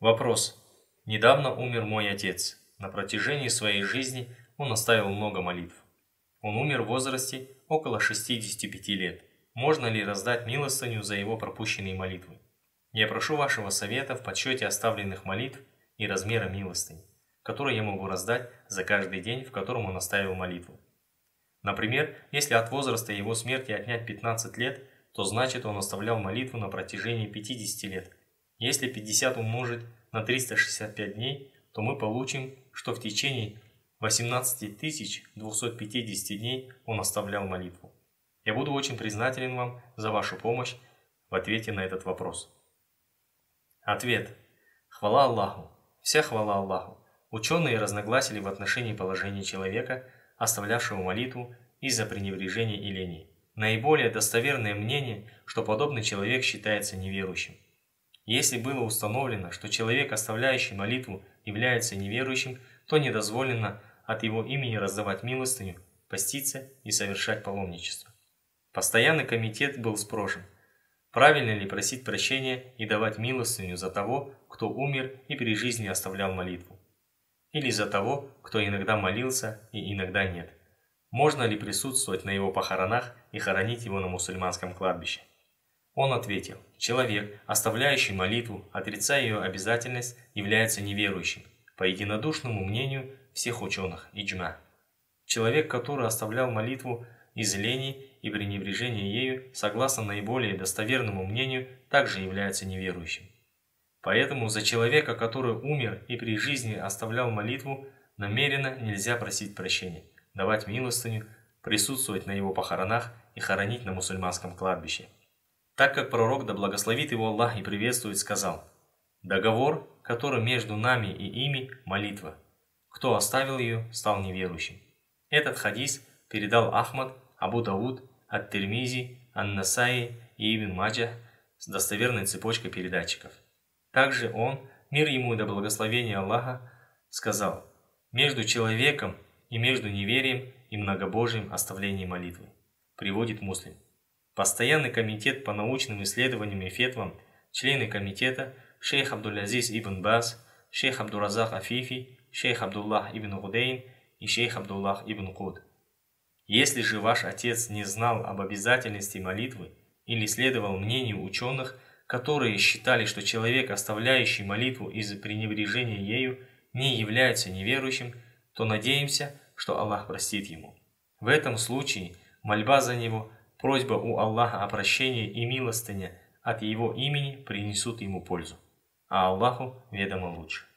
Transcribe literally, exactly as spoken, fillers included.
Вопрос. Недавно умер мой отец. На протяжении своей жизни он оставил много молитв. Он умер в возрасте около шестидесяти пяти лет. Можно ли раздать милостыню за его пропущенные молитвы? Я прошу вашего совета в подсчете оставленных молитв и размера милостыни, которые я могу раздать за каждый день, в котором он оставил молитву. Например, если от возраста его смерти отнять пятнадцать лет, то значит он оставлял молитву на протяжении пятидесяти лет. Если пятьдесят умножить на триста шестьдесят пять дней, то мы получим, что в течение восемнадцати тысяч двухсот пятидесяти дней он оставлял молитву. Я буду очень признателен вам за вашу помощь в ответе на этот вопрос. Ответ. Хвала Аллаху. Вся хвала Аллаху. Ученые разногласили в отношении положения человека, оставлявшего молитву из-за пренебрежения и лени. Наиболее достоверное мнение, что подобный человек считается неверующим. Если было установлено, что человек, оставляющий молитву, является неверующим, то не дозволено от его имени раздавать милостыню, поститься и совершать паломничество. Постоянный комитет был спрошен, правильно ли просить прощения и давать милостыню за того, кто умер и при жизни оставлял молитву, или за того, кто иногда молился и иногда нет. Можно ли присутствовать на его похоронах и хоронить его на мусульманском кладбище? Он ответил: человек, оставляющий молитву, отрицая ее обязательность, является неверующим, по единодушному мнению всех ученых иджма. Человек, который оставлял молитву из лени и пренебрежения ею, согласно наиболее достоверному мнению, также является неверующим. Поэтому за человека, который умер и при жизни оставлял молитву, намеренно нельзя просить прощения, давать милостыню, присутствовать на его похоронах и хоронить на мусульманском кладбище. Так как пророк, да благословит его Аллах и приветствует, сказал: «Договор, который между нами и ими, молитва. Кто оставил ее, стал неверующим». Этот хадис передал Ахмад, Абу Дауд, Ат-Тирмизи, Ан-Насаи и Ибн Маджа с достоверной цепочкой передатчиков. Также он, мир ему и да благословение Аллаха, сказал: «Между человеком и между неверием и многобожием оставление молитвы», приводит Муслим. Постоянный комитет по научным исследованиям и фетвам, члены комитета шейх Абдул-Азиз Ибн Баз, шейх Абдуразах Афифи, шейх Абдуллах Ибн Худейн и шейх Абдуллах Ибн Худ. Если же ваш отец не знал об обязательности молитвы или следовал мнению ученых, которые считали, что человек, оставляющий молитву из-за пренебрежения ею, не является неверующим, то надеемся, что Аллах простит ему. В этом случае мольба за него, просьба у Аллаха о прощении и милостыня от его имени принесут ему пользу, а Аллаху ведомо лучше.